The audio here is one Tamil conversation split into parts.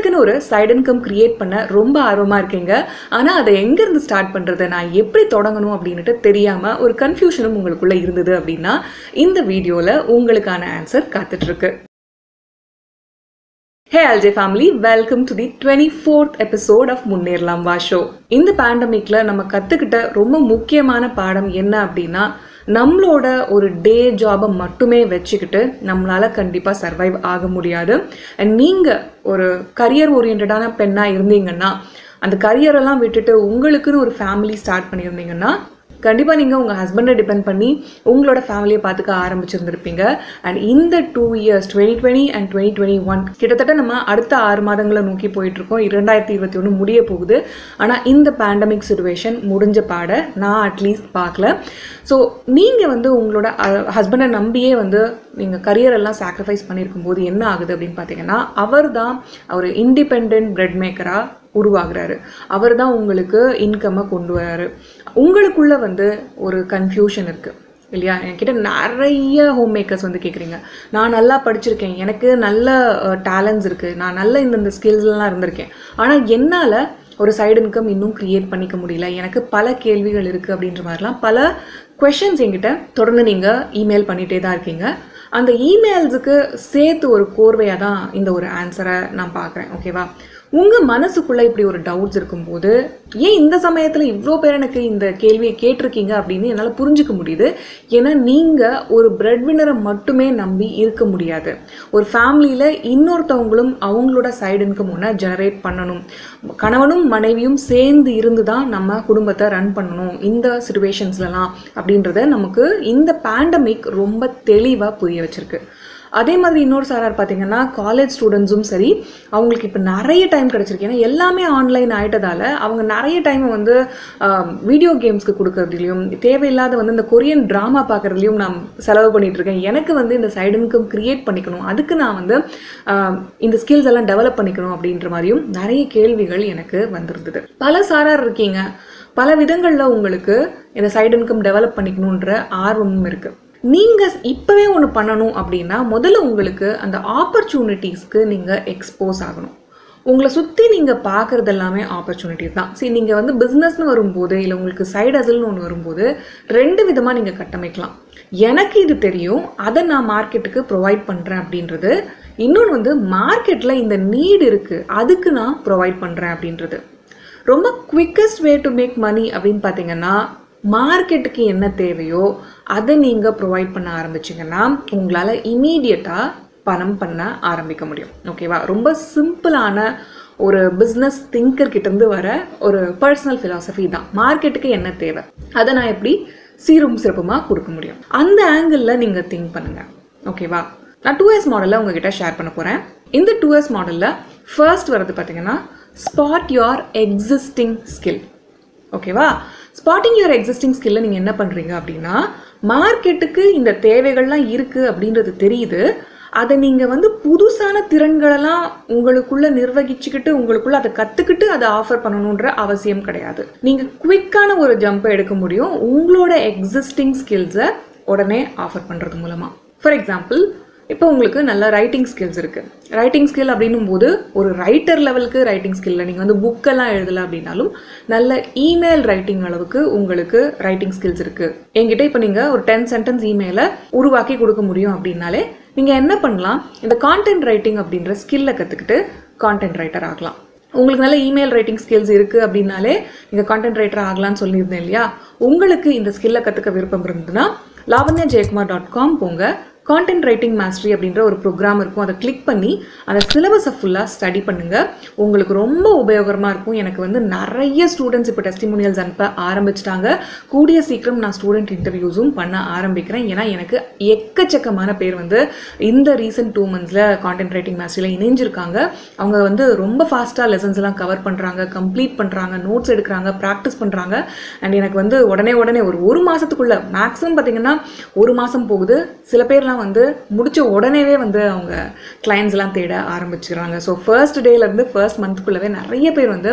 உங்களுக்குன்னு ஒரு சைடு இன்கம் கிரியேட் பண்ண ரொம்ப ஆர்வமாக இருக்கீங்க. ஆனால் அதை எங்கேருந்து ஸ்டார்ட் பண்ணுறது, நான் எப்படி தொடங்கணும் அப்படின்ட்டு தெரியாமல் ஒரு கன்ஃபியூஷனும் உங்களுக்குள்ளே இருந்தது அப்படின்னா இந்த வீடியோவில் உங்களுக்கான ஆன்சர் காத்துட்ருக்கு. Hey LJ family, welcome to the 24th episode of முன்னேறலாம் வா ஷோ. இந்த பேண்டமிக்கில் நம்ம கற்றுக்கிட்ட ரொம்ப முக்கியமான பாடம் என்ன அப்படின்னா, நம்மளோட ஒரு டே ஜாபை மட்டுமே வச்சுக்கிட்டு நம்மளால் கண்டிப்பாக சர்வைவ் ஆக முடியாது. அண்ட் நீங்கள் ஒரு கரியர் ஓரியன்டான பெண்ணாக இருந்தீங்கன்னா, அந்த கரியரெல்லாம் விட்டுட்டு உங்களுக்குன்னு ஒரு ஃபேமிலி ஸ்டார்ட் பண்ணியிருந்தீங்கன்னா கண்டிப்பாக நீங்கள் உங்கள் ஹஸ்பண்டை டிபெண்ட் பண்ணி உங்களோட ஃபேமிலியை பார்த்துக்க ஆரம்பிச்சிருந்திருப்பீங்க. அண்ட் இந்த 2 இயர்ஸ் 2020 அண்ட் 2021 கிட்டத்தட்ட நம்ம அடுத்த 6 மாதங்களை நோக்கி போயிட்டுருக்கோம். 2021 முடிய போகுது. ஆனால் இந்த பேண்டமிக் சுச்சுவேஷன் முடிஞ்ச பாட நான் அட்லீஸ்ட் பார்க்கல. ஸோ நீங்கள் வந்து உங்களோட ஹஸ்பண்டை நம்பியே வந்து நீங்கள் கரியரெல்லாம் சாக்ரிஃபைஸ் பண்ணியிருக்கும்போது என்ன ஆகுது அப்படின்னு பார்த்தீங்கன்னா, அவர் தான் ஒரு இண்டிபெண்ட் பிரெட் மேக்கராக உருவாகிறாரு. அவர் தான் உங்களுக்கு இன்கம்மை கொண்டு வராரு. உங்களுக்குள்ளே வந்து ஒரு கன்ஃபியூஷன் இருக்குது இல்லையா? என்கிட்ட நிறைய ஹோம் மேக்கர்ஸ் வந்து கேட்குறீங்க, நான் நல்லா படிச்சிருக்கேன், எனக்கு நல்ல டேலண்ட்ஸ் இருக்குது, நான் நல்ல இந்த ஸ்கில்ஸ்லாம் இருந்திருக்கேன், ஆனால் என்னால் ஒரு சைடு இன்கம் இன்னும் க்ரியேட் பண்ணிக்க முடியல, எனக்கு பல கேள்விகள் இருக்குது அப்படின்ற மாதிரிலாம் பல க்வெஸ்சன்ஸ் என்கிட்ட தொடர்ந்து நீங்கள் இமெயில் பண்ணிகிட்டே தான் இருக்கீங்க. அந்த இமெயில்ஸுக்கு சேர்த்து ஒரு கோர்வையாக தான் இந்த ஒரு ஆன்சரை நான் பார்க்குறேன். ஓகேவா? உங்கள் மனசுக்குள்ளே இப்படி ஒரு டவுட்ஸ் இருக்கும்போது ஏன் இந்த சமயத்தில் இவ்வளோ பேர் எனக்கு இந்த கேள்வியை கேட்டிருக்கீங்க அப்படின்னு என்னால் புரிஞ்சிக்க முடியுது. ஏன்னா நீங்கள் ஒரு பிரெட் வின்னரை மட்டுமே நம்பி இருக்க முடியாது. ஒரு ஃபேமிலியில் இன்னொருத்தவங்களும் அவங்களோட சைடு இன்கம் ஒன்று ஜெனரேட் பண்ணணும். கணவனும் மனைவியும் சேர்ந்து இருந்து தான் நம்ம குடும்பத்தை ரன் பண்ணணும் இந்த சிச்சுவேஷன்ஸ்லாம் அப்படின்றத நமக்கு இந்த பேண்டமிக் ரொம்ப தெளிவாக புரிய வச்சிருக்கு. அதே மாதிரி இன்னொரு சாரார் பார்த்தீங்கன்னா, காலேஜ் ஸ்டூடெண்ட்ஸும் சரி, அவங்களுக்கு இப்போ நிறைய டைம் கிடச்சிருக்கு. ஏன்னா எல்லாமே ஆன்லைன் ஆகிட்டதால் அவங்க நிறைய டைமை வந்து வீடியோ கேம்ஸ்க்கு கொடுக்கறதுலையும் தேவையில்லாத வந்து இந்த கொரியன் ட்ராமா பார்க்குறதுலையும் நான் செலவு பண்ணிகிட்ருக்கேன். எனக்கு வந்து இந்த சைடு இன்கம் க்ரியேட் பண்ணிக்கணும், அதுக்கு நான் வந்து இந்த ஸ்கில்ஸ் எல்லாம் டெவலப் பண்ணிக்கணும் அப்படின்ற மாதிரியும் நிறைய கேள்விகள் எனக்கு வந்துருந்தது. பல சாரார் இருக்கீங்க, பல விதங்களில் உங்களுக்கு இந்த சைடு இன்கம் டெவலப் பண்ணிக்கணுன்ற ஆர்வமும் இருக்குது. நீங்கள் இப்போவே ஒன்று பண்ணணும் அப்படின்னா முதல்ல உங்களுக்கு அந்த ஆப்பர்ச்சுனிட்டிஸ்க்கு நீங்கள் எக்ஸ்போஸ் ஆகணும். உங்களை சுற்றி நீங்கள் பார்க்குறது எல்லாமே ஆப்பர்ச்சுனிட்டிஸ் தான். சரி, நீங்கள் வந்து பிஸ்னஸ்னு வரும்போது இல்லை உங்களுக்கு சைடு ஹஸல்னு ஒன்று வரும்போது 2 விதமாக நீங்கள் கட்டமைக்கலாம். எனக்கு இது தெரியும், அதை நான் மார்க்கெட்டுக்கு ப்ரொவைட் பண்ணுறேன் அப்படின்றது. இன்னொன்று வந்து மார்க்கெட்டில் இந்த நீடு இருக்குது, அதுக்கு நான் ப்ரொவைட் பண்ணுறேன் அப்படின்றது. ரொம்ப quickest way to make money அப்படின்னு பார்த்தீங்கன்னா, மார்க்கெட்டுக்கு என்ன தேவையோ அதை நீங்கள் ப்ரொவைட் பண்ண ஆரம்பிச்சிங்கன்னா உங்களால் இமீடியட்டாக பணம் பண்ண ஆரம்பிக்க முடியும். ஓகேவா? ரொம்ப சிம்பிளான ஒரு பிஸ்னஸ் திங்கர் கிட்டேருந்து வர ஒரு பர்சனல் ஃபிலாசபி தான். மார்க்கெட்டுக்கு என்ன தேவை அதை நான் எப்படி சீரும் சிறப்புமாக கொடுக்க முடியும், அந்த ஆங்கிளில் நீங்கள் திங்க் பண்ணுங்கள். ஓகேவா? நான் 2S மாடலில் உங்ககிட்ட ஷேர் பண்ண போகிறேன். இந்த 2S மாடலில் ஃபர்ஸ்ட் வர்றது பார்த்தீங்கன்னா ஸ்பாட் யோர் எக்ஸிஸ்டிங் ஸ்கில். ஓகேவா? ஸ்பாட்டிங் யுவர் எக்ஸிஸ்டிங் ஸ்கில்ல நீங்கள் என்ன பண்ணுறீங்க அப்படின்னா, மார்க்கெட்டுக்கு இந்த தேவைகள்லாம் இருக்குது அப்படின்றது தெரியுது, அதை நீங்கள் வந்து புதுசான திறன்களெல்லாம் உங்களுக்குள்ளே நிர்வகிச்சுக்கிட்டு உங்களுக்குள்ளே அதை கற்றுக்கிட்டு அதை ஆஃபர் பண்ணணுன்ற அவசியம் கிடையாது. நீங்கள் குவிக்கான ஒரு ஜம்பை எடுக்க முடியும் உங்களோட எக்ஸிஸ்டிங் ஸ்கில்ஸை உடனே ஆஃபர் பண்ணுறது மூலமாக. ஃபார் எக்ஸாம்பிள், இப்போ உங்களுக்கு நல்ல ரைட்டிங் ஸ்கில்ஸ் இருக்குது. ரைட்டிங் ஸ்கில் அப்படின்னும் போது ஒரு ரைட்டர் லெவலுக்கு ரைட்டிங் ஸ்கில்ல நீங்கள் வந்து புக்கெல்லாம் எழுதலை அப்படின்னாலும் நல்ல இமெயில் ரைட்டிங் அளவுக்கு உங்களுக்கு ரைட்டிங் ஸ்கில்ஸ் இருக்குது. என்கிட்ட இப்போ நீங்கள் ஒரு 10 சென்டென்ஸ் இமெயிலை உருவாக்கி கொடுக்க முடியும் அப்படின்னாலே நீங்கள் என்ன பண்ணலாம், இந்த கான்டென்ட் ரைட்டிங் அப்படின்ற ஸ்கில்லை கற்றுக்கிட்டு கான்டென்ட் ரைட்டர் ஆகலாம். உங்களுக்கு நல்ல இமெயில் ரைட்டிங் ஸ்கில்ஸ் இருக்குது அப்படின்னாலே நீங்கள் கான்டென்ட் ரைட்டர் ஆகலான்னு சொல்லியிருந்தேன் இல்லையா? உங்களுக்கு இந்த ஸ்கில்லை கற்றுக்க விருப்பம் இருந்ததுன்னா lavanya.jaykumar.com போங்க. கான்டென்ட் ரைட்டிங் மாஸ்டரி அப்படின்ற ஒரு ப்ரோக்ராம் இருக்கும், அதை கிளிக் பண்ணி அந்த சிலபஸை ஃபுல்லாக ஸ்டடி பண்ணுங்கள். உங்களுக்கு ரொம்ப உபயோகமாக இருக்கும். எனக்கு வந்து நிறைய ஸ்டூடெண்ட்ஸ் இப்போ டெஸ்டிமோனியல்ஸ் அனுப்ப ஆரம்பிச்சிட்டாங்க. கூடிய சீக்கிரம் நான் ஸ்டூடெண்ட் இன்டர்வியூஸும் பண்ண ஆரம்பிக்கிறேன். ஏன்னா எனக்கு எக்கச்சக்கமான பேர் வந்து இந்த ரீசன்ட் 2 மந்த்ஸில் கான்டென்ட் ரைட்டிங் மாஸ்டரியில் இணைஞ்சிருக்காங்க. அவங்க வந்து ரொம்ப ஃபாஸ்ட்டாக லெசன்ஸ் எல்லாம் கவர் பண்ணுறாங்க, கம்ப்ளீட் பண்ணுறாங்க, நோட்ஸ் எடுக்கிறாங்க, ப்ராக்டிஸ் பண்ணுறாங்க. அண்ட் எனக்கு வந்து உடனே ஒரு மாதத்துக்குள்ளே மேக்ஸிமம் பார்த்திங்கன்னா 1 மாதம் போகுது. சில பேர்லாம் வந்து முடிச்ச உடனேவே வந்து அவங்க கிளைண்ட்ஸ் எல்லாம் தேட ஆரம்பிச்சுக்கிறாங்க. ஸோ ஃபர்ஸ்ட் டேல இருந்து ஃபர்ஸ்ட் மந்த்க்குள்ளவே நிறைய பேர் வந்து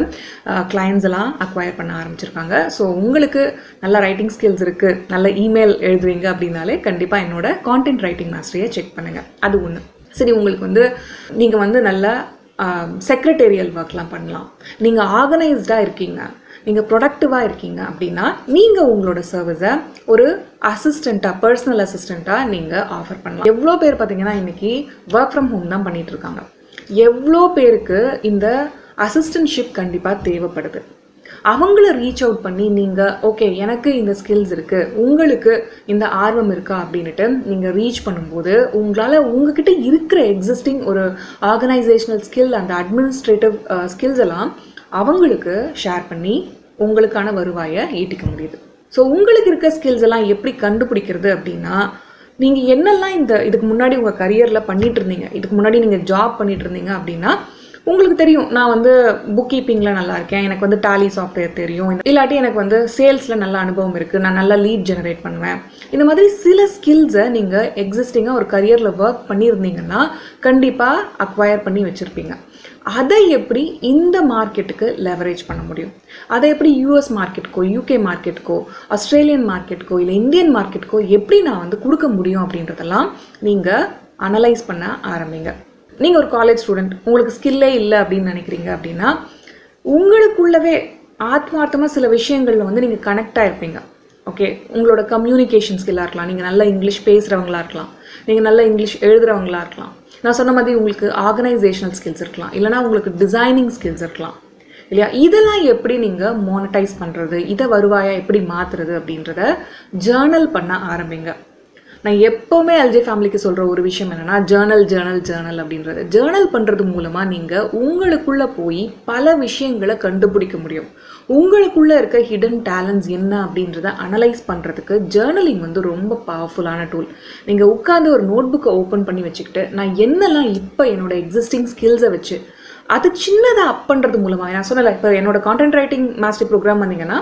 கிளைண்ட்ஸ் எல்லாம் அக்வயர் பண்ண ஆரம்பிச்சிருக்காங்க. ஸோ உங்களுக்கு நல்ல ரைட்டிங் ஸ்கில்ஸ் இருக்கு, நல்ல இமெயில் எழுதுவீங்க அப்படின்னாலே கண்டிப்பா என்னோட கான்டென்ட் ரைட்டிங் மாஸ்டரியை செக் பண்ணுங்க. அது ஒன்று. சரி, உங்களுக்கு வந்து நீங்க வந்து நல்ல secretarial work லாம் பண்ணலாம். நீங்கள் ஆர்கனைஸ்டாக இருக்கீங்க, நீங்கள் ப்ரொடக்டிவாக இருக்கீங்க அப்படின்னா நீங்கள் உங்களோட சர்வீஸை ஒரு அசிஸ்டண்ட்டாக, பர்சனல் அசிஸ்டண்ட்டாக நீங்கள் ஆஃபர் பண்ணலாம். எவ்வளோ பேர் பார்த்தீங்கன்னா இன்றைக்கி ஒர்க் ஃப்ரம் ஹோம் தான் பண்ணிகிட்ருக்காங்க. எவ்வளோ பேருக்கு இந்த அசிஸ்டன்ஷிப் கண்டிப்பாக தேவைப்படுது. அவங்கள ரீச் அவுட் பண்ணி நீங்கள் ஓகே எனக்கு இந்த ஸ்கில்ஸ் இருக்குது, உங்களுக்கு இந்த ஆர்வம் இருக்கா அப்படின்ட்டு நீங்கள் ரீச் பண்ணும்போது உங்களால் உங்ககிட்ட இருக்கிற எக்ஸிஸ்டிங் ஒரு ஆர்கனைசேஷனல் ஸ்கில், அந்த அட்மினிஸ்ட்ரேட்டிவ் ஸ்கில்ஸ் எல்லாம் அவங்களுக்கு ஷேர் பண்ணி உங்களுக்கான வருவாயை ஈட்டிக்க முடியுது. ஸோ உங்களுக்கு இருக்க ஸ்கில்ஸ் எல்லாம் எப்படி கண்டுபிடிக்கிறது அப்படின்னா, நீங்கள் என்னெல்லாம் இதுக்கு முன்னாடி உங்கள் கரியரில் பண்ணிகிட்டு இருந்தீங்க, இதுக்கு முன்னாடி நீங்கள் ஜாப் பண்ணிகிட்டு இருந்தீங்க அப்படின்னா உங்களுக்கு தெரியும், நான் புக் கீப்பிங்கில் நல்லா இருக்கேன், எனக்கு டாலி சாஃப்ட்வேர் தெரியும், இல்லாட்டி எனக்கு சேல்ஸில் நல்ல அனுபவம் இருக்குது, நான் நல்லா லீட் ஜெனரேட் பண்ணுவேன். இந்த மாதிரி சில ஸ்கில்ஸை நீங்கள் எக்ஸிஸ்டிங்காக ஒரு கரியரில் ஒர்க் பண்ணியிருந்தீங்கன்னா கண்டிப்பாக அக்வயர் பண்ணி வச்சுருப்பீங்க. அதை எப்படி இந்த மார்க்கெட்டுக்கு லெவரேஜ் பண்ண முடியும், அதை எப்படி யூஎஸ் மார்க்கெட்டுக்கோ, யூகே மார்க்கெட்டுக்கோ, ஆஸ்திரேலியன் மார்க்கெட்டுக்கோ, இல்லை இந்தியன் மார்க்கெட்டுக்கோ எப்படி நான் கொடுக்க முடியும் அப்படின்றதெல்லாம் நீங்கள் அனலைஸ் பண்ண ஆரம்பிங்க. நீங்கள் ஒரு காலேஜ் ஸ்டூடெண்ட், உங்களுக்கு ஸ்கில்லே இல்லை அப்படின்னு நினைக்கிறீங்க அப்படின்னா உங்களுக்குள்ளவே ஆத்மார்த்தமாக சில விஷயங்களில் நீங்கள் கனெக்ட் ஆகிருப்பீங்க. ஓகே, உங்களோட கம்யூனிகேஷன் ஸ்கில்லாக இருக்கலாம், நீங்கள் நல்லா இங்கிலீஷ் பேசுகிறவங்களா இருக்கலாம், நீங்கள் நல்லா இங்கிலீஷ் எழுதுகிறவங்களா இருக்கலாம், நான் சொன்ன மாதிரி உங்களுக்கு ஆர்கனைசேஷனல் ஸ்கில்ஸ் இருக்கலாம், இல்லைனா உங்களுக்கு டிசைனிங் ஸ்கில்ஸ் இருக்கலாம் இல்லையா. இதெல்லாம் எப்படி நீங்கள் மானிட்டைஸ் பண்ணுறது, இதை வருவாயாக எப்படி மாற்றுறது அப்படின்றத ஜேர்னல் பண்ண ஆரம்பிங்க. நான் எப்போவுமே எல்ஜே ஃபேமிலிக்கு சொல்கிற ஒரு விஷயம் என்னென்னா ஜேர்னல் அப்படின்றது. ஜேர்னல் பண்ணுறது மூலமாக நீங்கள் உங்களுக்குள்ளே போய் பல விஷயங்களை கண்டுபிடிக்க முடியும். உங்களுக்குள்ளே இருக்க ஹிடன் டேலண்ட்ஸ் என்ன அப்படின்றத அனலைஸ் பண்ணுறதுக்கு ஜேர்னலிங் ரொம்ப பவர்ஃபுல்லான டூல். நீங்கள் உட்காந்து ஒரு நோட் புக்கை ஓப்பன் பண்ணி வச்சுக்கிட்டு நான் என்னெல்லாம் இப்போ என்னோடய எக்ஸிஸ்டிங் ஸ்கில்ஸை வச்சு அது சின்னதாக அப் பண்ணுறது மூலமாக, நான் சொன்னல இப்போ என்னோட கான்டென்ட் ரைட்டிங் மாஸ்டரி ப்ரோக்ராம் வந்தீங்கன்னா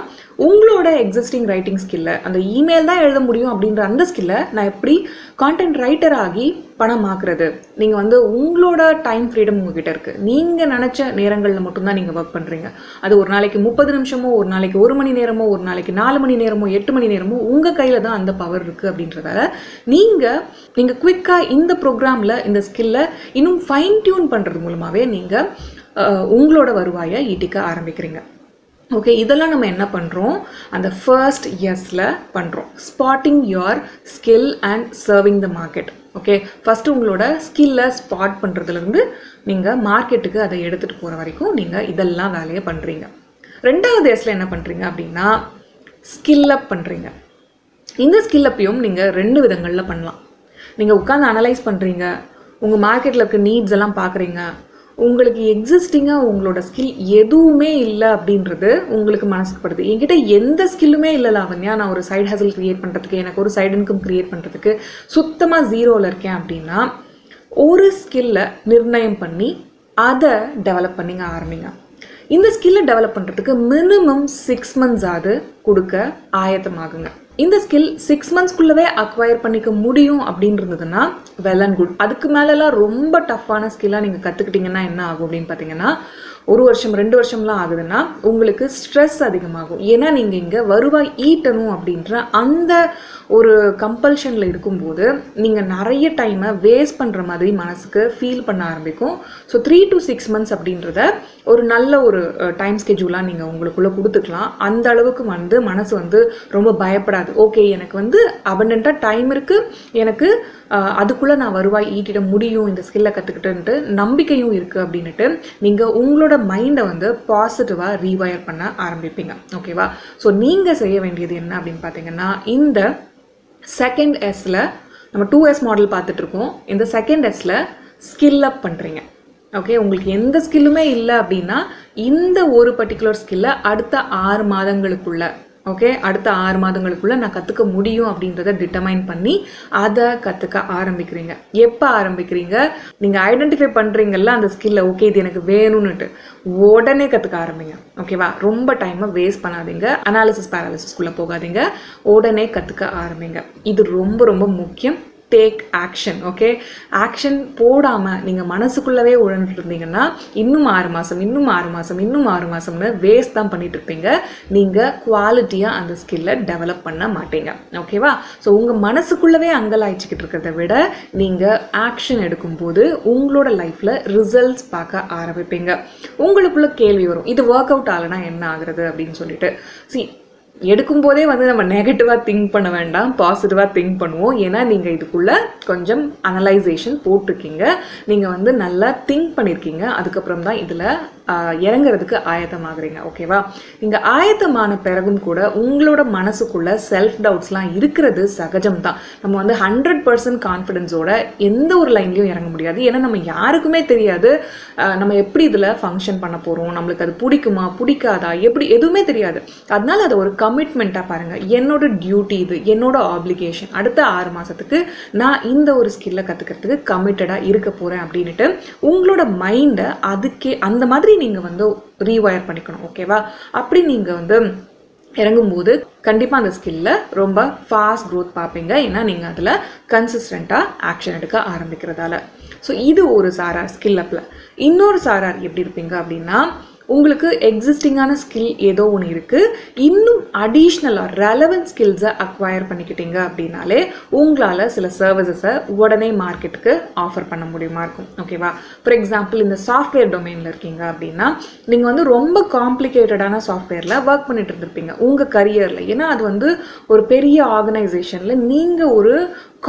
உங்களோட எக்ஸிஸ்டிங் ரைட்டிங் ஸ்கில்லை, அந்த இமெயில் தான் எழுத முடியும் அப்படின்ற அந்த ஸ்கில்லை நான் எப்படி கான்டென்ட் ரைட்டர் ஆகி பணமாக்குறது. நீங்கள் உங்களோட டைம் ஃப்ரீடம் உங்ககிட்ட இருக்குது, நீங்கள் நினச்ச நேரங்களில் மட்டும்தான் நீங்கள் ஒர்க் பண்ணுறீங்க. அது ஒரு நாளைக்கு 30 நிமிஷமோ, ஒரு நாளைக்கு 1 மணி நேரமோ, ஒரு நாளைக்கு 4 மணி நேரமோ, 8 மணி நேரமோ, உங்கள் கையில் தான் அந்த பவர் இருக்குது. அப்படின்றதால நீங்கள் குவிக்காக இந்த ப்ரோக்ராமில் இந்த ஸ்கில்லை இன்னும் ஃபைன் டியூன் பண்ணுறது மூலமாகவே நீங்கள் உங்களோட வருவாயை ஈட்டிக்க ஆரம்பிக்கிறீங்க. ஓகே, இதெல்லாம் நம்ம என்ன பண்ணுறோம், அந்த ஃபர்ஸ்ட் இயர்ஸில் பண்ணுறோம். Spotting your skill and serving the market. Okay, first உங்களோட ஸ்கில்லை ஸ்பாட் பண்ணுறதுலேருந்து நீங்கள் மார்க்கெட்டுக்கு அதை எடுத்துகிட்டு போகிற வரைக்கும் நீங்கள் இதெல்லாம் வேலையை பண்ணுறீங்க. ரெண்டாவது இயர்ஸில் என்ன பண்ணுறீங்க அப்படின்னா ஸ்கில் அப் பண்ணுறீங்க. இந்த ஸ்கில் அப்பையும் நீங்கள் 2 விதங்களில் பண்ணலாம். நீங்கள் உட்காந்து அனலைஸ் பண்ணுறீங்க, உங்கள் மார்க்கெட்டில் இருக்க நீட்ஸ் எல்லாம் பார்க்குறீங்க, உங்களுக்கு எக்ஸிஸ்டிங்காக உங்களோட ஸ்கில் எதுவுமே இல்லை அப்படின்றது உங்களுக்கு மனசுக்குப்படுது. என்கிட்ட எந்த ஸ்கில்லுமே இல்லை லாவண்யா, நான் ஒரு சைட் ஹஸல் க்ரியேட் பண்ணுறதுக்கு, எனக்கு ஒரு சைட் இன்கம் க்ரியேட் பண்ணுறதுக்கு சுத்தமாக ஜீரோவில் இருக்கேன் அப்படின்னா ஒரு ஸ்கில்லை நிர்ணயம் பண்ணி அதை டெவலப் பண்ணிங்க ஆரம்பிங்க. இந்த ஸ்கில்லை டெவலப் பண்ணுறதுக்கு மினிமம் 6 மந்த்ஸாவது கொடுக்க ஆயத்தமாகுங்க. இந்த ஸ்கில் 6 மந்த்ஸ்க்குள்ளவே அக்வயர் பண்ணிக்க முடியும் அப்படின்றதுன்னா வெல் அண்ட் குட். அதுக்கு மேலெலாம் ரொம்ப டஃப்பான ஸ்கில்லாக நீங்கள் கற்றுக்கிட்டிங்கன்னா என்ன ஆகும் அப்படின்னு பார்த்தீங்கன்னா 1 வருஷம் 2 வருஷம்லாம் ஆகுதுன்னா உங்களுக்கு ஸ்ட்ரெஸ் அதிகமாகும். ஏன்னா நீங்கள் இங்கே வருவாய் ஈட்டணும் அப்படின்ற அந்த ஒரு கம்பல்ஷனில் இருக்கும்போது நீங்கள் நிறைய டைமை வேஸ்ட் பண்ணுற மாதிரி மனசுக்கு ஃபீல் பண்ண ஆரம்பிக்கும். ஸோ 3 to 6 மந்த்ஸ் அப்படின்றத ஒரு நல்ல ஒரு டைம் ஸ்கெட்யூலாக நீங்கள் உங்களுக்குள்ளே கொடுத்துக்கலாம். அந்த அளவுக்கு மனசு ரொம்ப பயப்படாது. ஓகே, எனக்கு அபண்டன்ட்டாக டைம் இருக்குது, எனக்கு அதுக்குள்ளே நான் வருவாய் ஈட்டிட முடியும், இந்த ஸ்கில்லை கற்றுக்கிட்டுன்ட்டு நம்பிக்கையும் இருக்குது அப்படின்ட்டு நீங்கள் உங்களோட மைண்டை பாசிட்டிவாக ரீவயர் பண்ண ஆரம்பிப்பீங்க. ஓகேவா? ஸோ நீங்கள் செய்ய வேண்டியது என்ன அப்படின்னு பார்த்தீங்கன்னா இந்த செகண்ட் எஸ்ஸில் நம்ம 2S மாடல் பார்த்துட்ருக்கோம். இந்த செகண்ட் எஸ்ஸில் ஸ்கில் அப் பண்ணுறீங்க. ஓகே, உங்களுக்கு எந்த ஸ்கில்லுமே இல்லை அப்படின்னா இந்த ஒரு பர்டிகுலர் ஸ்கில்லை அடுத்த 6 மாதங்களுக்குள்ள, ஓகே, அடுத்த 6 மாதங்களுக்குள்ள நான் கற்றுக்க முடியும் அப்படின்றத டிட்டர்மைன் பண்ணி அதை கற்றுக்க ஆரம்பிக்கிறீங்க. எப்போ ஆரம்பிக்கிறீங்க? நீங்கள் ஐடென்டிஃபை பண்ணுறீங்கல்ல அந்த ஸ்கில்லை, ஓகே இது எனக்கு வேணும்னுட்டு உடனே கற்றுக்க ஆரம்பிங்க. ஓகேவா? ரொம்ப டைமை வேஸ்ட் பண்ணாதீங்க, அனாலிசிஸ் பேராலிசிஸ்குள்ளே போகாதீங்க, உடனே கற்றுக்க ஆரம்பிங்க. இது ரொம்ப ரொம்ப முக்கியம். take action. Okay? Action podama ninga manasukullave ulandirundinga innum 6 maasam nu waste dhaan panniterpinga. Ninga quality ah and skill develop panna mattinga. Okay va? So unga manasukullave angalaichikittirukradha vida ninga action edukumbodhu ungaloda life la results paaka aarambipinga. Ungalukkulla kelvi varum. Idu workout alana enna aagradhu appdin sollitu. See எடுக்கும்போதே வந்து நம்ம நெகட்டிவா திங்க் பண்ண வேண்டாம், பாசிட்டிவா திங்க் பண்ணுவோம். ஏன்னா நீங்க இதுக்குள்ள கொஞ்சம் அனலைசேஷன் போட்டுருக்கீங்க, நீங்க வந்து நல்லா திங்க் பண்ணிருக்கீங்க, அதுக்கப்புறம் தான் இதுல இறங்கிறதுக்கு ஆயத்தமாகறீங்க. ஓகேவா? நீங்க ஆயத்தமான பிறகும் கூட உங்களோட மனசுக்குள்ள செல்ஃப் டவுட்ஸ்லாம் இருக்கிறது சகஜம்தான். நம்ம வந்து 100% கான்ஃபிடன்ஸோட எந்த ஒரு லைன்லையும் இறங்க முடியாது. ஏன்னா நம்ம யாருக்குமே தெரியாது நம்ம எப்படி இதில் ஃபங்க்ஷன் பண்ண போகிறோம், நம்மளுக்கு அது பிடிக்குமா பிடிக்காதா எப்படி எதுவுமே தெரியாது. அதனால அது ஒரு கமிட்மெண்ட்டாக பாருங்கள். என்னோட டியூட்டி இது, என்னோட ஆப்ளிகேஷன், அடுத்த 6 மாதத்துக்கு நான் இந்த ஒரு ஸ்கில்லை கற்றுக்கிறதுக்கு கமிட்டடாக இருக்க போகிறேன் அப்படின்ட்டு உங்களோட மைண்டை அதுக்கே அந்த மாதிரி நீங்க வந்து ரீவயர் பண்ணிக்கணும். ஓகேவா? அப்படி நீங்க வந்து இறங்கும்போது கண்டிப்பாக அந்த ஸ்கில்ல ரொம்ப ஃபாஸ்ட் க்ரோத் பார்ப்பீங்க. ஏன்னா நீங்கள் அதில் கன்சிஸ்டண்ட்டாக ஆக்ஷன் எடுக்க ஆரம்பிக்கிறதால. ஸோ இது ஒரு சாரார் ஸ்கில் அப்பில். இன்னொரு சாரார் எப்படி இருப்பீங்க அப்படின்னா, உங்களுக்கு எக்ஸிஸ்டிங்கான ஸ்கில் ஏதோ ஒன்று இருக்குது, இன்னும் அடிஷ்னலாக ரெலவெண்ட் ஸ்கில்ஸை அக்வயர் பண்ணிக்கிட்டீங்க அப்படின்னாலே உங்களால் சில சர்வீசஸை உடனே மார்க்கெட்டுக்கு ஆஃபர் பண்ண முடியுமா இருக்கும். ஓகேவா? ஃபார் எக்ஸாம்பிள் இந்த சாஃப்ட்வேர் டொமைனில் இருக்கீங்க அப்படின்னா நீங்கள் வந்து ரொம்ப காம்ப்ளிகேட்டடான சாஃப்ட்வேரில் ஒர்க் பண்ணிட்டு இருந்திருப்பீங்க உங்கள் கரியரில். ஏன்னா அது வந்து ஒரு பெரிய ஆர்கனைசேஷனில் நீங்கள் ஒரு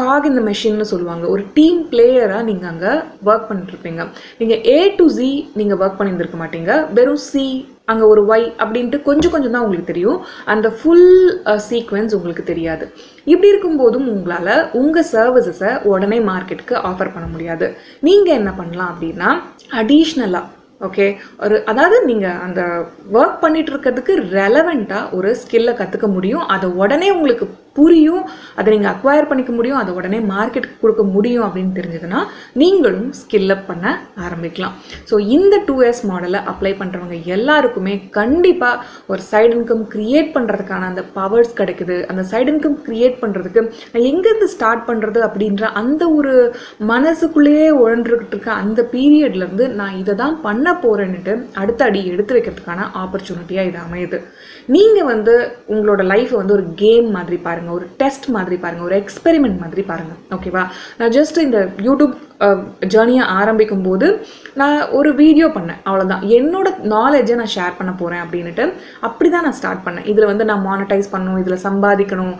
காக் இந்த மெஷின்னு சொல்லுவாங்க, ஒரு டீம் பிளேயராக நீங்கள் அங்கே ஒர்க் பண்ணிட்டுருப்பீங்க. நீங்கள் A to Z நீங்கள் ஒர்க் பண்ணியிருந்திருக்க மாட்டீங்க, வெறும் C அங்கே ஒரு Y அப்படின்ட்டு கொஞ்சம் கொஞ்சம் தான் உங்களுக்கு தெரியும், அந்த ஃபுல் சீக்வென்ஸ் உங்களுக்கு தெரியாது. இப்படி இருக்கும்போதும் உங்களால் உங்கள் சர்வீசஸை உடனே மார்க்கெட்டுக்கு ஆஃபர் பண்ண முடியாது. நீங்கள் என்ன பண்ணலாம் அப்படின்னா அடிஷ்னலாக, ஓகே, ஒரு அதாவது நீங்கள் அந்த ஒர்க் பண்ணிட்டு இருக்கிறதுக்கு ரெலவெண்ட்டாக ஒரு ஸ்கில்லை கற்றுக்க முடியும், அதை உடனே உங்களுக்கு புரியும், அதை நீங்கள் அக்வயர் பண்ணிக்க முடியும், அதை உடனே மார்க்கெட்டுக்கு கொடுக்க முடியும் அப்படின்னு தெரிஞ்சதுன்னா நீங்களும் ஸ்கில்லப் பண்ண ஆரம்பிக்கலாம். ஸோ இந்த 2S மாடலை அப்ளை பண்ணுறவங்க எல்லாருக்குமே கண்டிப்பாக ஒரு சைடு இன்கம் க்ரியேட் பண்ணுறதுக்கான அந்த பவர்ஸ் கிடைக்குது. அந்த சைடு இன்கம் க்ரியேட் பண்ணுறதுக்கு நான் எங்கேருந்து ஸ்டார்ட் பண்ணுறது அப்படின்ற அந்த ஒரு மனசுக்குள்ளேயே உழன்றுக்கிட்டு இருக்க அந்த பீரியட்லேருந்து நான் இதை தான் பண்ண போகிறேன்னுட்டு அடுத்த அடி எடுத்து வைக்கிறதுக்கான ஆப்பர்ச்சுனிட்டியாக இது அமையுது. நீங்கள் வந்து உங்களோட லைஃப்பை வந்து ஒரு கேம் மாதிரி பாருங்கள், ஒரு டெஸ்ட் மாதிரி பாருங்க, ஒரு எக்ஸ்பெரிமெண்ட் மாதிரி பாருங்க. ஓகேவா? நான் ஜஸ்ட் இந்த யூடியூப் ஜேர்னியை ஆரம்பிக்கும் போது நான் ஒரு வீடியோ பண்ணேன், அவ்வளோதான். என்னோட நாலேஜை நான் ஷேர் பண்ண போகிறேன் அப்படின்ட்டு அப்படி தான் நான் ஸ்டார்ட் பண்ணேன். இதில் வந்து நான் மானிட்டைஸ் பண்ணணும், இதில் சம்பாதிக்கணும்,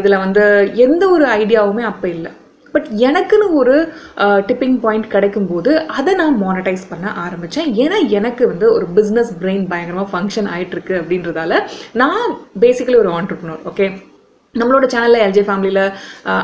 இதில் வந்து எந்த ஒரு ஐடியாவுமே அப்போ இல்லை. பட் எனக்குன்னு ஒரு டிப்பிங் பாயிண்ட் கிடைக்கும்போது அதை நான் மானிட்டைஸ் பண்ண ஆரம்பித்தேன். ஏன்னா எனக்கு வந்து ஒரு பிஸ்னஸ் பிரெயின் பயங்கரமாக ஃபங்க்ஷன் ஆகிட்டுருக்கு அப்படின்றதால நான் பேசிக்கலி ஒரு ஆண்டர்ப்ரனர். ஓகே, நம்மளோட சேனலில் எல்ஜே ஃபேமிலியில்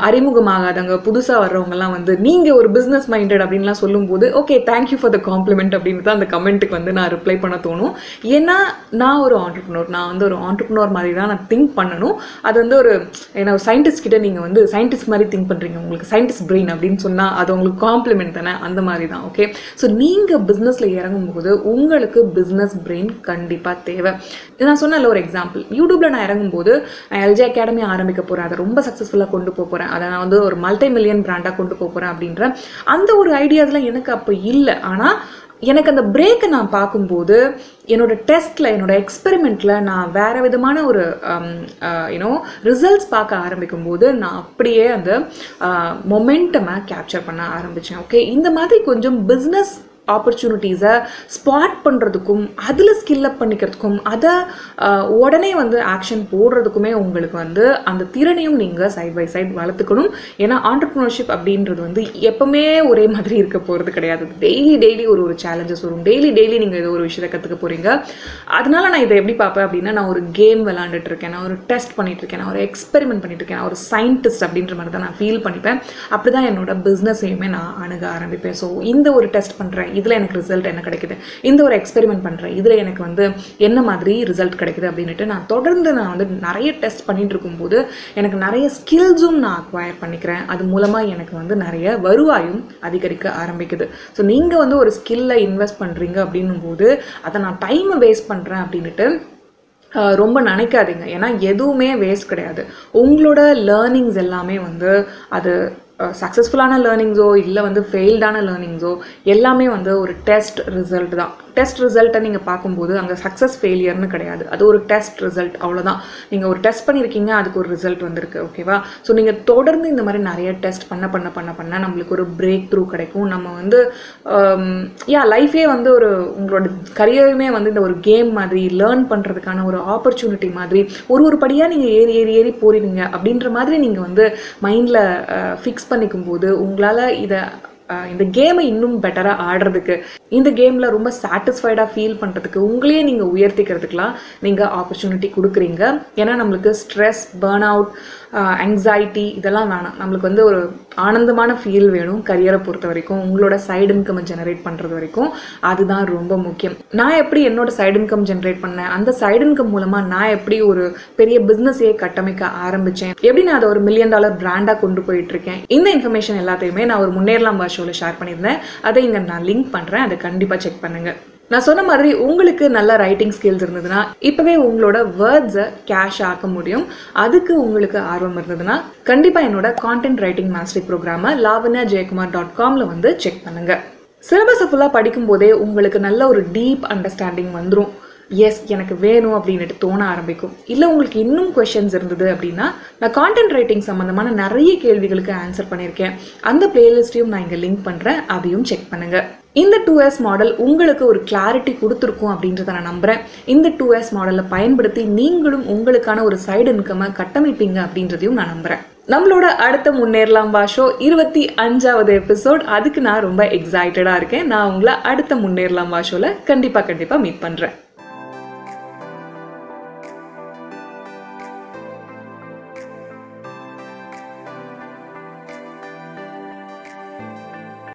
அறிமுகமாகாதவங்க புதுசாக வர்றவங்கலாம் வந்து நீங்கள் ஒரு பிஸ்னஸ் மைண்டட் அப்படின்லாம் சொல்லும்போது okay, thank you for the compliment அப்படின்னு தான் அந்த கமெண்ட்டுக்கு வந்து நான் ரிப்ளை பண்ண தோணும். ஏன்னா நான் ஒரு ஆண்டர்ப்ரனர், நான் வந்து ஒரு ஆண்டர்ப்ரனர் மாதிரி தான் நான் திங்க் பண்ணணும். அது வந்து ஒரு ஏன்னா ஒரு சயின்டிஸ்ட் கிட்டே நீங்கள் வந்து சயின்டிஸ்ட் மாதிரி திங்க் பண்ணுறீங்க, உங்களுக்கு சயின்டிஸ்ட் பிரெயின் அப்படின்னு சொன்னால் அது உங்களுக்கு காம்ப்ளிமெண்ட் தானே, அந்த மாதிரி தான். ஓகே, ஸோ நீங்கள் பிஸ்னஸில் இறங்கும்போது உங்களுக்கு பிஸ்னஸ் பிரெயின் கண்டிப்பாக தேவை. நான் சொன்னதில்ல ஒரு எக்ஸாம்பிள், யூடியூப்பில் நான் இறங்கும்போது நான் எல்ஜே அகாடமி ஆரம்பிக்க போகிறேன், அதை ரொம்ப சக்ஸஸ்ஃபுல்லாக கொண்டு போகிறேன், அதை நான் வந்து ஒரு மல்டிமில்லியன் பிராண்டாக கொண்டு போகிறேன் அப்படின்ற அந்த ஒரு ஐடியாஸ்லாம் எனக்கு அப்போ இல்லை. ஆனால் எனக்கு அந்த பிரேக்கை நான் பார்க்கும்போது என்னோட டெஸ்ட்டில் என்னோட எக்ஸ்பெரிமெண்ட்டில் நான் வேறு விதமான ஒரு ரிசல்ட்ஸ் பார்க்க ஆரம்பிக்கும்போது நான் அப்படியே அந்த மொமெண்டமை கேப்சர் பண்ண ஆரம்பித்தேன். ஓகே, இந்த மாதிரி கொஞ்சம் பிஸ்னஸ் ஆப்பர்ச்சுனிட்டிஸை ஸ்பாட் பண்ணுறதுக்கும் அதில் ஸ்கில்லப் பண்ணிக்கிறதுக்கும் அதை உடனே வந்து ஆக்ஷன் போடுறதுக்குமே உங்களுக்கு வந்து அந்த திறனையும் நீங்கள் சைட் பை சைட் வளர்த்துக்கணும். ஏன்னா ஆண்டர்ப்ரனர்ஷிப் அப்படின்றது வந்து எப்பவுமே ஒரே மாதிரி இருக்க போகிறது கிடையாது. டெய்லி ஒரு சேலஞ்சஸ் வரும், டெய்லி நீங்கள் ஏதோ ஒரு விஷயத்தை கற்றுக்க போகிறீங்க. அதனால நான் இதை எப்படி பார்ப்பேன் அப்படின்னா, நான் ஒரு கேம் விளாண்டுட்டு இருக்கேன், நான் ஒரு டெஸ்ட் பண்ணிட்டு இருக்கேன், நான் ஒரு எக்ஸ்பெரிமெண்ட் பண்ணிட்டு இருக்கேன், நான் ஒரு சயின்டிஸ்ட் அப்படின்ற மாதிரி தான் நான் ஃபீல் பண்ணிப்பேன். அப்படி தான் என்னோட பிஸ்னஸையுமே நான் அணுக ஆரம்பிப்பேன். ஸோ இந்த ஒரு டெஸ்ட் பண்ணுறேன், இதில் எனக்கு ரிசல்ட் என்ன கிடைக்குது, இந்த ஒரு எக்ஸ்பெரிமெண்ட் பண்ணுறேன், இதில் எனக்கு வந்து என்ன மாதிரி ரிசல்ட் கிடைக்குது அப்படின்ட்டு நான் தொடர்ந்து நான் வந்து நிறைய டெஸ்ட் பண்ணிட்டு இருக்கும்போது எனக்கு நிறைய ஸ்கில்ஸும் நான் அக்வயர் பண்ணிக்கிறேன். அது மூலமாக எனக்கு வந்து நிறைய வருவாயும் அதிகரிக்க ஆரம்பிக்குது. ஸோ நீங்கள் வந்து ஒரு ஸ்கில்லை இன்வெஸ்ட் பண்ணுறீங்க அப்படின்னும்போது அதை நான் டைமை வேஸ்ட் பண்ணுறேன் அப்படின்ட்டு ரொம்ப நினைக்காதீங்க. ஏன்னா எதுவுமே வேஸ்ட் கிடையாது. உங்களோட லேர்னிங்ஸ் எல்லாமே வந்து அது सक्सेसफुलाना लर्निंगो इल्ला वंदु फेल्डाना लर्निंगो एल्लामे वंदु ओरु टेस्ट रिजल्ट दान टेस्ट रिजल्ट नींगा पार्क्कुम्बोधु अंगा सक्सेस फेलियरनु किडैयादु अदु ओरु टेस्ट रिजल्ट अव्वलुदान नींगा ओरु टेस्ट पण्णिरुक्कींगा अदुक्कु ओरु रिजल्ट वंदिरुक्कु ओकेवा सो नींगा तोडर्ंदु इंद मारी नरिया टेस्ट पण्ण पण्ण पण्ण पण्ण नम्मलुक्कु ओरु ब्रेक थ्रू किडैक्कुम नम्म वंदु या लाइफे वंदु ओरु उंगलोड करियरुमे वंदु इंद ओरु गेम मारी लर्न पण्णறதுக்கான ओरु opportunity मारी ओरु ओरु पडिया नींगा एरी एरी एरी पोरिंगा अप्पडिன்ற மாதிரி नींगा वंदु माइंडல फिक्स பண்ணிக்கும்போது உங்களால இத இந்த கேமை இன்னும் பெட்டரா ஆடுறதுக்கு இந்த கேம்ல ரொம்ப சாட்டிஸ்ஃபைடா ஃபீல் பண்றதுக்கு உங்களையே நீங்க உயர்த்திக்கிறதுக்குலாம் நீங்க opportunity கொடுக்குறீங்க. ஏன்னா நமக்கு ஸ்ட்ரெஸ், பர்ன் அவுட், anxiety இதெல்லாம் வேணாம். நமக்கு வந்து ஒரு ஆனந்தமான ஃபீல் வேணும் கரியரை பொறுத்த வரைக்கும் உங்களோட சைடு இன்கம் ஜெனரேட் பண்றது வரைக்கும் அதுதான் ரொம்ப முக்கியம். நான் எப்படி என்னோட சைடு இன்கம் ஜெனரேட் பண்ணேன், அந்த சைடு இன்கம் மூலமா நான் எப்படி ஒரு பெரிய பிசினஸையே கட்டமைக்க ஆரம்பிச்சேன், எப்படி நான் அதை ஒரு $1 million பிராண்டா கொண்டு போயிட்டு இருக்கேன், இந்த இன்ஃபர்மேஷன் எல்லாத்தையுமே நான் ஒரு முன்னேறலாம் ஷோல ஷேர் பண்ணியிருந்தேன். அதை இங்க நான் லிங்க் பண்றேன், அதை கண்டிப்பா செக் பண்ணுங்க. நான் சொன்ன மாதிரி உங்களுக்கு நல்ல ரைட்டிங் ஸ்கில்ஸ் இருந்ததுன்னா இப்பவே உங்களோட வேர்ட்ஸை கேஷ் ஆக்க முடியும். அதுக்கு உங்களுக்கு ஆர்வம் இருந்ததுன்னா கண்டிப்பா என்னோட கான்டென்ட் ரைட்டிங் மாஸ்டரி ப்ரோக்ராமை lavanyajaykumar.com வந்து செக் பண்ணுங்க. சிலபஸை ஃபுல்லா படிக்கும் போதே உங்களுக்கு நல்ல ஒரு டீப் அண்டர்ஸ்டாண்டிங் வந்துடும். எஸ் எனக்கு வேணும் அப்படின்ட்டு தோண ஆரம்பிக்கும். இல்லை உங்களுக்கு இன்னும் கொஷின்ஸ் இருந்தது அப்படின்னா நான் கான்டென்ட் ரைட்டிங் சம்மந்தமான நிறைய கேள்விகளுக்கு ஆன்சர் பண்ணியிருக்கேன். அந்த பிளேலிஸ்டையும் நான் இங்கே லிங்க் பண்ணுறேன், அதையும் செக் பண்ணுங்கள். இந்த 2S மாடல் உங்களுக்கு ஒரு கிளாரிட்டி கொடுத்துருக்கும் அப்படின்றத நான் நம்புகிறேன். இந்த 2S மாடலை பயன்படுத்தி நீங்களும் உங்களுக்கான ஒரு சைடு இன்கம்மை கட்டமைப்பீங்க அப்படின்றதையும் நான் நம்புகிறேன். நம்மளோட அடுத்த முன்னேறலாம் வா ஷோ 25வது எபிசோட், அதுக்கு நான் ரொம்ப எக்ஸைட்டடாக இருக்கேன். நான் உங்களை அடுத்த முன்னேறலாம் வா ஷோவில் கண்டிப்பாக மீட் பண்ணுறேன்.